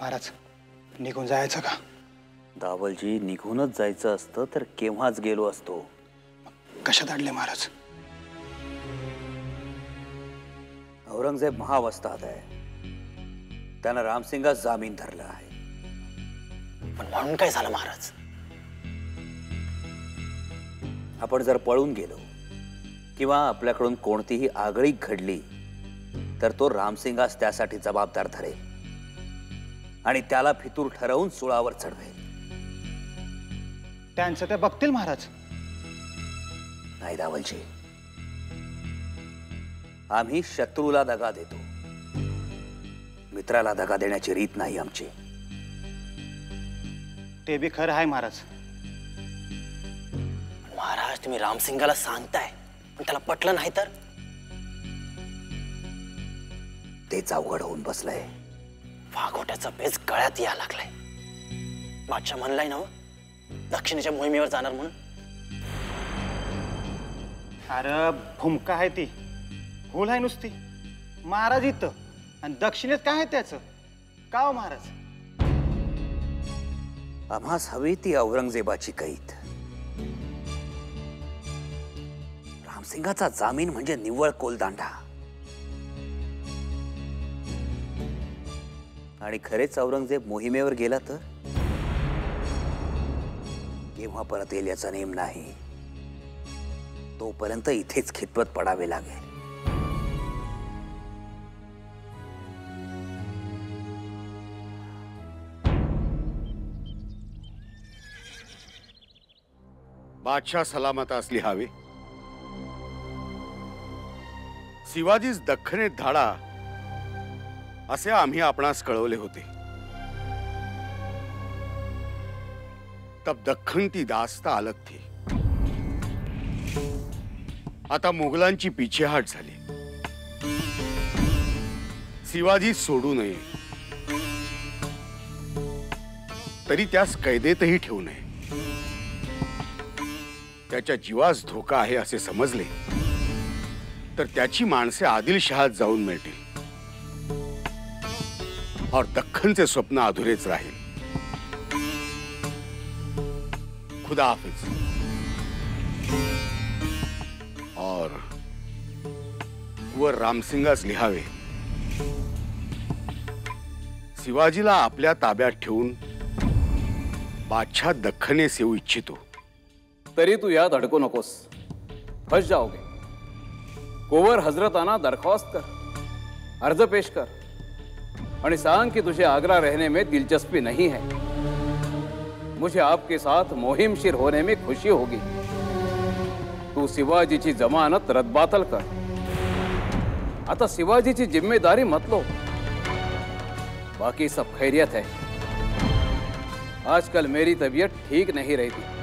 महाराज निघून जायचं का? दावलजी निघूनच जायचं असतं तर केव्हाच गेलो असतो. कशात अडले महाराज? औरंगजेब महावस्थात आहे, त्यानं रामसिंगा जामीन धरला आहे. पण म्हणून काय झालं महाराज? आपण जर पळून गेलो किंवा आपल्याकडून कोणतीही आगळी घडली तर तो रामसिंगास त्यासाठी जबाबदार ठरेल आणि त्याला फितूर ठरवून सुळावर चढवेल. त्यांचं ते बघतील महाराज. नाही दावलजी, आम्ही शत्रूला दगा देतो, मित्राला दगा देण्याची रीत नाही आमची. ते भी खरं आहे महाराज. महाराज तुम्ही रामसिंगाला सांगताय पण त्याला पटलं नाही तर? तेच अवघड होऊन बसलंय. वाघोट्याचा बेस गळ्यात या लागलाय. बादशाह म्हणलाय ना दक्षिणेच्या मोहिमेवर जाणार म्हणून. अरे भूमका आहे ती, भूल आहे नुसती. महाराज इथं आणि दक्षिणेत काय आहे त्याचं? का महाराज आम्हास हवी ती औरंगजेबाची कैद. रामसिंगाचा जामीन म्हणजे निव्वळ कोलदांडा. आणि खरेच औरंगजेब मोहिमेवर गेला तर केव्हा परत येईल याचा नेम नाही. तोपर्यंत इथेच खितपत पडावे लागेल. बादशाह सलामत असली हवी. शिवाजीस दक्षिणेत धाडा असे आम्ही आपणास कळवले होते. तब दख्खन ती दास्ता अलग थी. आता मुघलांची पीछेहाट झाली. शिवाजी सोडू नये, तरी त्यास कैदेतही ठेवू नये. त्याच्या जीवास धोका आहे असे समजले तर त्याची माणसे आदिलशहात जाऊन मिळतील और दख्खन से स्वप्न अधूरेच राहील. खुदा हाफिज. और वर रामसिंगास लिहावे शिवाजीला आपल्या ताब्यात ठेवून बादशाह दख्खनेस येऊ इच्छितो. तरी तू यात अडकू नकोस, फस जाओगे. कोवर हजरताना दरख्वास्त कर, अर्ज पेश कर और सांग कि तुझे आगरा रहने में दिलचस्पी नहीं है. मुझे आपके साथ मुहिमशीर होने में खुशी होगी. तू शिवाजी की जमानत रद्दबातल कर. आता शिवाजी की जिम्मेदारी मत लो. बाकी सब खैरियत है. आजकल मेरी तबीयत ठीक नहीं रहती,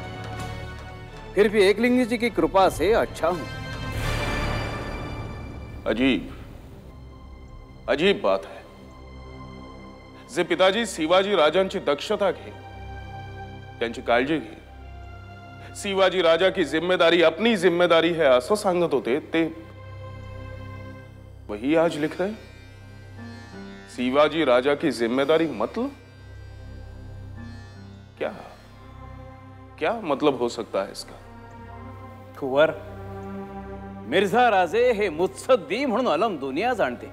फिर भी एकलिंगी जी की कृपा से अच्छा हूं. अजीब अजीब बात है. जे पिताजी शिवाजी राजांची दक्षता घे, त्यांची काळजी घे, शिवाजी राजा की जिम्मेदारी अपनी जिम्मेदारी है असं सांगत होते ते वही आज लिख रहे. शिवाजी राजा की जिम्मेदारी मतलब क्या क्या मतलब हो सकता है इसका? कुंवर मिर्झा राजे हे मुत्सद्दी म्हणून अलम दुनिया जाणते.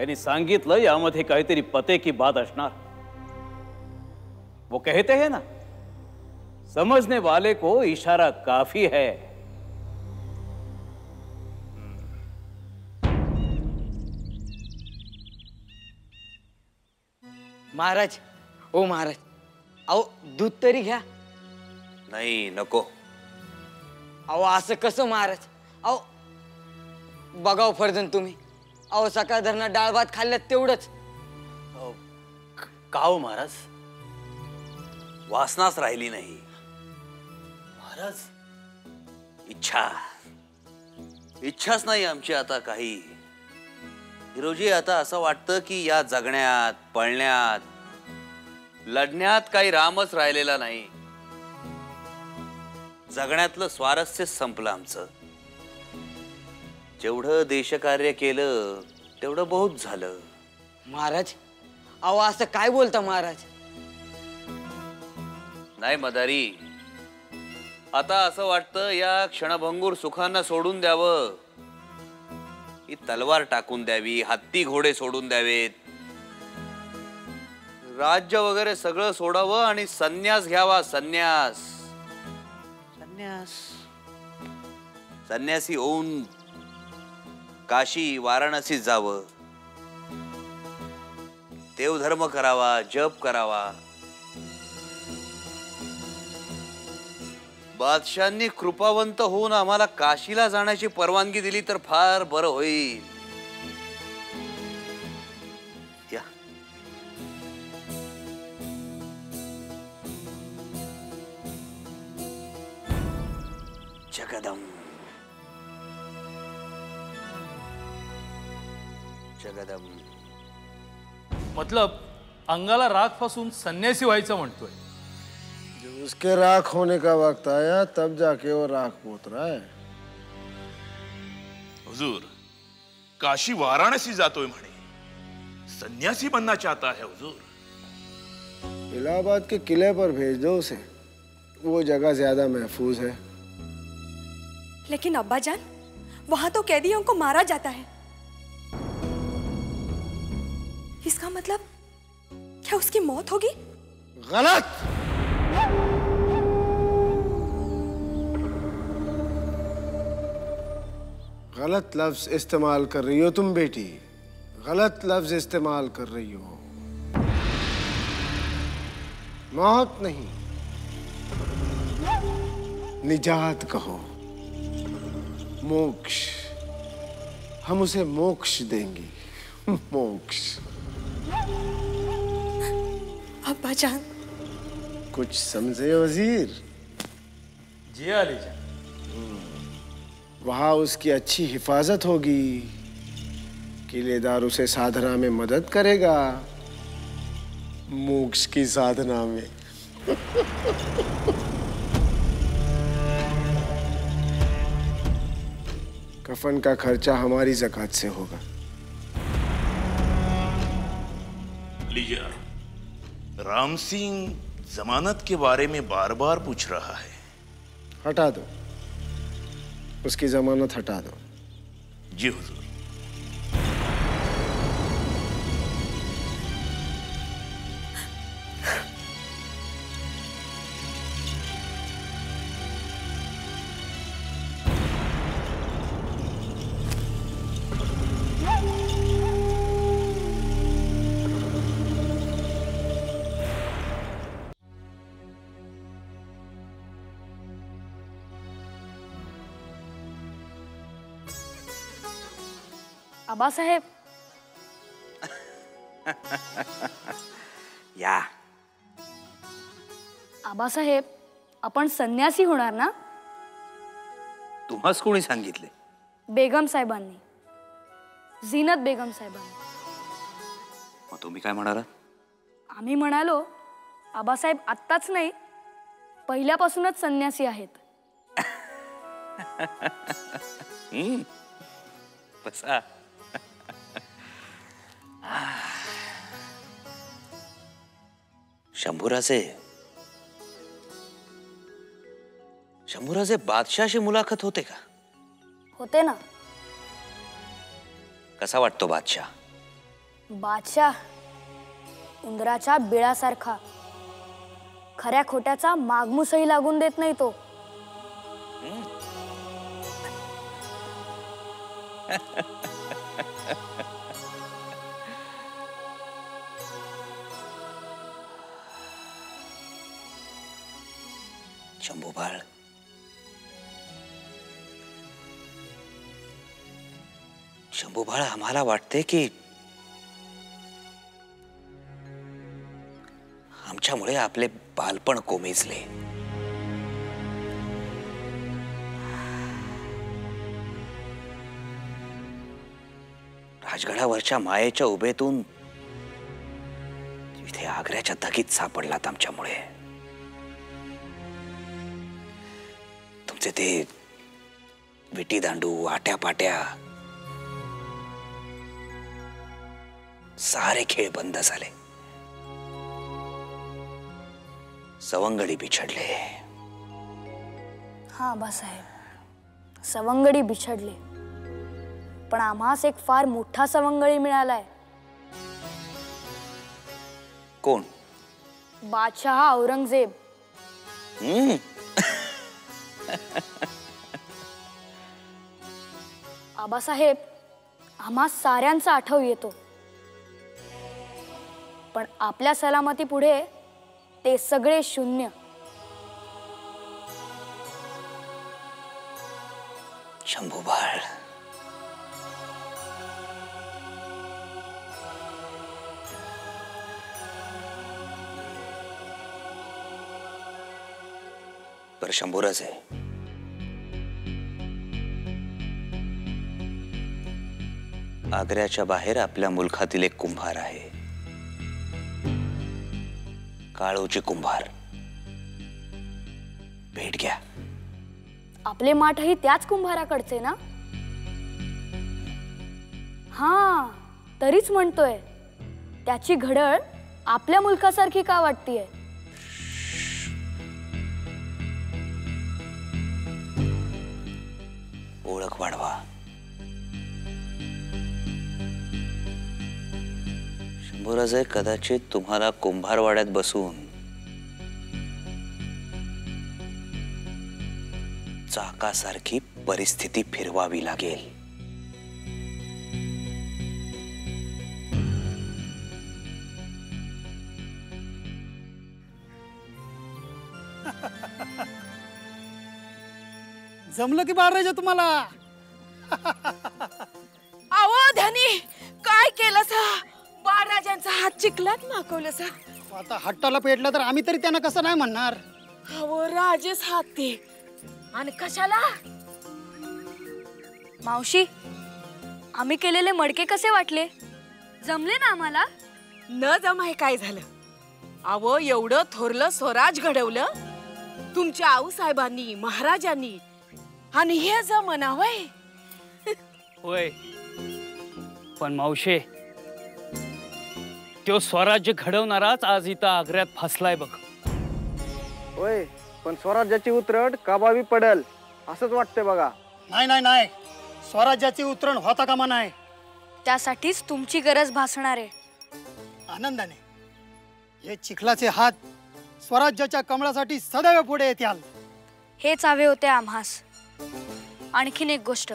यानी सांगितलं यामध्ये काहीतरी पते की बात असणार. वो कहते हैं ना, समझने वाले को इशारा काफी है. महाराज, ओ महाराज, आओ दूध तरी घ्या. नाही नको. आओ असं कसं महाराज? आओ बघाव फर्जन तुम्ही. अहो सकाळ धरणा डाळ भात खाल्ल्यात तेवढंच का हो महाराज? वासनाच राहिली नाही महाराज. इच्छाच नाही आमची आता काही. हिरोजी आता असं वाटतं की या जगण्यात, पळण्यात, लढण्यात काही रामच राहिलेला नाही. जगण्यातलं स्वारस्य संपलं आमचं. जेवढं देशकार्य केलं तेवढं बहुत झालं. महाराज अहो असं काय बोलता महाराज? नाही मदारी, आता असं वाटतं या क्षणभंगूर सुखांना सोडून द्यावं, ही तलवार टाकून द्यावी, हत्ती घोडे सोडून द्यावेत, राज्य वगैरे सगळं सोडावं आणि संन्यास घ्यावा. संन्यास संन्यास संन्यासी होऊन काशी वाराणसी जावं, देवधर्म करावा, जप करावा. बादशाहनी कृपावंत होऊन आम्हाला काशीला जाण्याची परवानगी दिली तर फार बरं होईल. या जगदम जगदम. मतलब अंगाला राख पासून संन्यासी व्हायचं म्हणतोय. उसके राख होने का वक्त आया तब जाके वो राख पोत रहा है. हुजूर, काशी वाराणसी जातोय म्हणे, सन्यासी बनना चाहता है हुजूर. इलाहाबाद के किले पर भेज दो उसे, वो जगह ज्यादा महफूज है. लेकिन अब्बा जान, वहां तो कैदियों को मारा जाता है. इसका मतलब क्या उसकी मौत होगी? गलत. गलत लफ्ज इस्तेमाल कर रही हो तुम बेटी, गलत लफ्ज इस्तेमाल कर रही हो. मौत नहीं, निजात कहो, मोक्ष. हम उसे मोक्ष देंगे, मोक्ष. अब्बा जान, कुछ समझे वजीर? जी अली जान. वहाँ उसकी अच्छी हिफाजत होगी, किलेदार उसे साधना में मदद करेगा, मोक्ष की साधना में. कफन का खर्चा हमारी ज़कात से होगा. लीजा, राम सिंह जमानत के बारे में बार बार पूछ रहा है. हटा दो उसकी जमानत, हटा दो. जी हुजूर. आबा साहेब. या आबा साहेब, आपण संन्यासी होणार ना? तुम्हास कोणी सांगितले? बेगम साहेबांनी, जीनत बेगम साहेबांनी. मग तुम्ही काय म्हणाला? आम्ही म्हणालो आबा साहेब आत्ताच नाही पहिल्यापासूनच संन्यासी आहेत. बसा. शंभूराजे बादशाहशी मुलाखत होते का? होते ना. कसा वाटतो बादशाह? बादशाह उंदराच्या बिळासारखा, खऱ्या खोट्याचा मागमूसही लागून देत नाही तो. शंभूबाळ, शंभूबाळ, आम्हाला वाटते की आमच्यामुळे आपले बालपण कोमेजले. राजगडावरच्या मायेच्या उभेतून इथे आग्र्याच्या धगीत सापडलात आमच्यामुळे. ते विटी दांडू, आट्या पाट्या, सारे खेळ बंद झाले. सवंगड़ी बिछड़ ले। हाँ बा साहेब, सवंगड़ी बिछड़ ले, पण आम्हास एक फार मोठा सवंगडी मिळालाय। कोण? बादशाह औरंगजेब। आबासाहेब, आम्हा साऱ्यांचा आठव येतो, पण आपल्या सलामती पुढे ते सगळे शून्य। शंभू बाळ, पर शंभूराज आहे, आग्र्याच्या बाहेर आपल्या मुलखातील एक कुंभार आहे, काळोजी कुंभार, भेट घ्या। आपले माठही त्याच कुंभाराकडचे ना? हा, तरीच म्हणतोय, त्याची घडळ आपल्या मुलखासारखी का वाटतीये? ओळख वाढवा। शंभूराजे, कदाचित तुम्हाला कुंभारवाड्यात बसून चाकासारखी परिस्थिती फिरवावी लागेल। जमलं की बाळ राजा तुम्हाला? आवो धनी, काय केलं सा? बाळ राजांचा हात चिखलात माखवलं सा। आता हट्टाला पेटला तर आम्ही तरी त्यांना कसं नाही म्हणणार? आवो राजेश हाती, आणि कशाला? मावशी, आम्ही केलेले मडके कसे वाटले? जमले ना आम्हाला? न जमाय काय झालं? आवो एवढं थोरलं स्वराज घडवलं तुमच्या आऊ साहेबांनी, महाराजांनी, आणि हे जमना वय? होय, पण मावशे, तो स्वराज्य घडवणाराच आज इथं आग्र्यात फसलाय बघ। होय, पण स्वराज्याची उतरण काबावी पडल असंच वाटतंय बघा। नाही नाही नाही, स्वराज्याची उतरण होता कामा नाही। त्यासाठीच तुमची गरज भासणार आहे। आनंदाने हे चिखलाचे हात स्वराज्याच्या कमळासाठी सदैव पुढे येतील, हेच हवे होते आम्हास। आणखीन एक गोष्ट,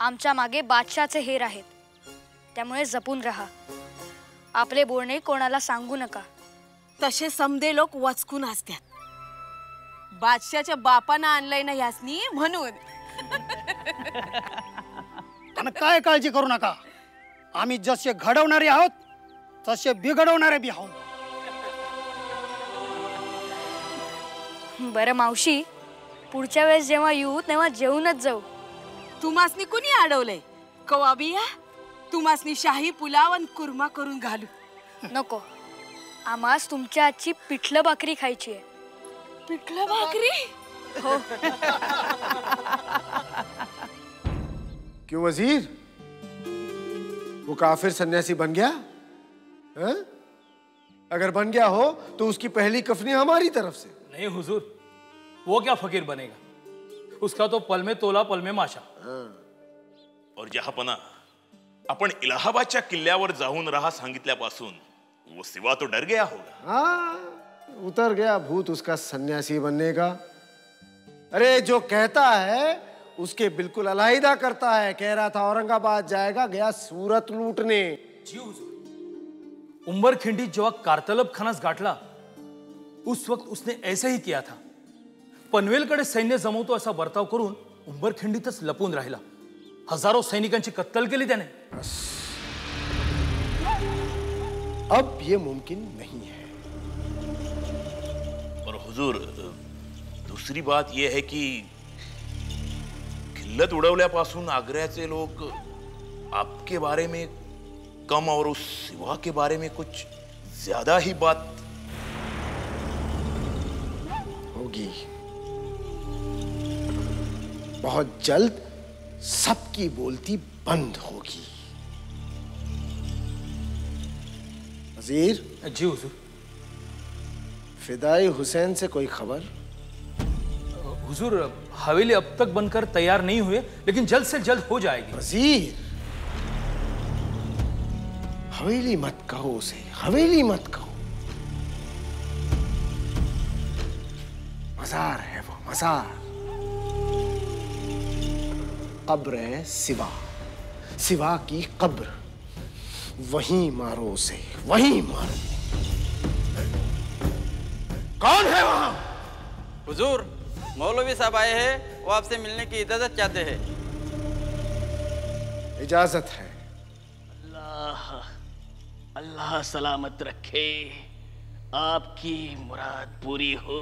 आमच्या मागे बादशाहचे हेर आहेत, त्यामुळे जपून राहा, आपले बोलणे कोणाला सांगू नका। तसे समदे लोक वचकून असतात, बादशाच्या बापानं आणलंय ना यासनी म्हणून। पण काय काळजी करू नका, आम्ही जसे घडवणारे आहोत तसे बिघडवणारे बी आहोत। बरं मावशी, पुढच्या वेळेस जेव्हा येऊ तेव्हा जेवूनच जाऊ। तुम्हासनी कुणी अडवलंय? कवाबिया, तुम्हासनी शाही पुलाव आणि कुर्मा करून घालू। नको, आम्हास तुमच्या हातची पिठलं भाकरी खायची आहे। पिठलं भाकरी? हो। क्यों वजीर, वो काफिर सन्यासी बन गया? हाँ? अगर बन गया हो तो उसकी पहली कफनी हमारी तरफ से। नहीं हुजूर, वो क्या फकीर बनेगा, उसका तो पल में तोला पल में माशा। और जहापना, अपन इलाहाबादच्या किल्ल्यावर जाऊन रहा सांगितल्यापासून वो सिवा तो डर गया होगा। हाँ, उतर गया भूत उसका सन्यासी बनने का। अरे जो कहता है उसके बिल्कुल अलाहिदा करता है। कह रहा था औरंगाबाद जाएगा, गया सूरत लूटने। जी हुजूर, उंबरखिंडी जेव्हा कारतलब खानास गाठला उस वक्त उसने ऐसे ही किया था। पनवेलकडे सैन्य जमवतो असा बर्ताव करून उंबरखिंडीतच लपून राहिला, हजारो सैनिकांची कत्तल केली त्याने। अब ये मुमकिन नहीं है। पर हुजूर, दूसरी बात ये है कि किल्लत उडवल्यापासून आग्र्याचे लोग आपके बारे में कम और उस सिवा के बारे में कुछ ज्यादा ही बात होगी। बहुत जल्द सबकी बोलती बंद होगी। वजीर जी हुजूर, फिदाई हुसैन से कोई खबर? हुजूर, हवेली अब तक बनकर तैयार नहीं हुए, लेकिन जल्द से जल्द हो जाएगी। वजीर, हवेली मत कहो उसे, हवेली मत कहो। मजार है वो, मजार। कब्र है सिवा, सिवा की कब्र। वहीं मारो उसे, वहीं मारो। कौन है वहां? हुजूर, मौलवी साहब आए हैं, वो आपसे मिलने की इजाजत चाहते हैं। इजाजत है। अल्लाह अल्लाह सलामत रखे, आपकी मुराद पूरी हो।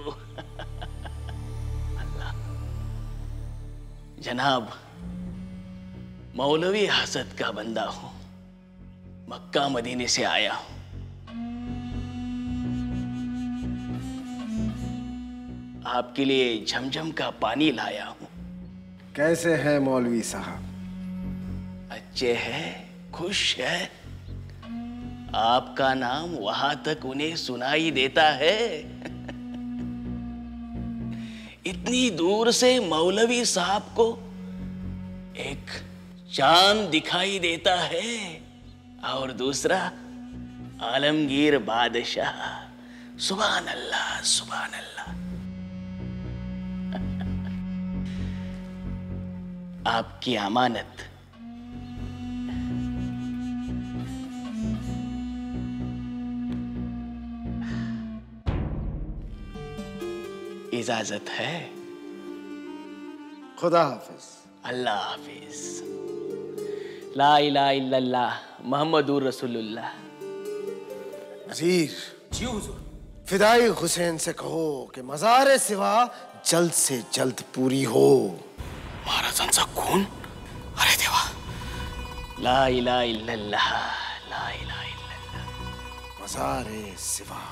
अल्लाह। जनाब, मौलवी हसद का बंदा हूं, मक्का मदीने से आया हूं। आपके लिए झमझम का पानी लाया हूं। कैसे हैं मौलवी साहब? अच्छे हैं, खुश हैं। आपका नाम वहां तक उन्हें सुनाई देता है। इतनी दूर से मौलवी साहब को एक चांद दिखाई देता है और दूसरा आलमगीर बादशाह। सुभान अल्लाह, सुभान अल्लाह। आपकी अमानत। इजाजत है। खुदा हाफिज। अल्लाह हाफिज। ला इलाहा इल्लल्लाह मुहम्मदुर रसूलुल्लाह। वजीर जी। हुजूर, फिदाई हुसैन से कहो कि मज़ारे सिवा जल्द से जल्द पूरी हो। महाराजन सा कौन? अरे देवा, ला इलाहा इल्लल्लाह, ला इलाहा इल्लल्लाह। मज़ारे सिवा।